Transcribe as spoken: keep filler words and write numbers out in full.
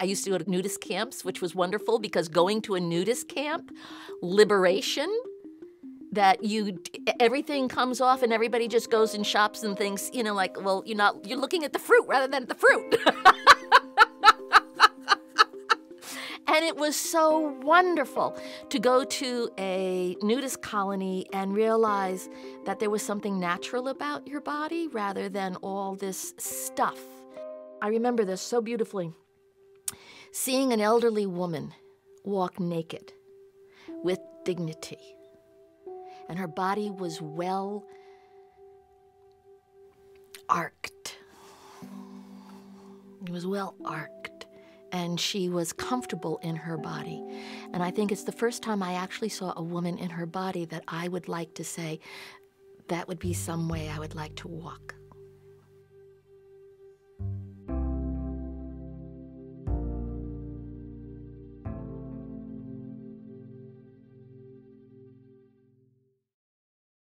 I used to go to nudist camps, which was wonderful because going to a nudist camp, liberation, that you, everything comes off and everybody just goes and shops and thinks, you know, like, well, you're not, you're looking at the fruit rather than at the fruit. And it was so wonderful to go to a nudist colony and realize that there was something natural about your body rather than all this stuff. I remember this so beautifully. Seeing an elderly woman walk naked with dignity. And her body was well arced. It was well arced. And she was comfortable in her body. And I think it's the first time I actually saw a woman in her body that I would like to say, that would be some way I would like to walk.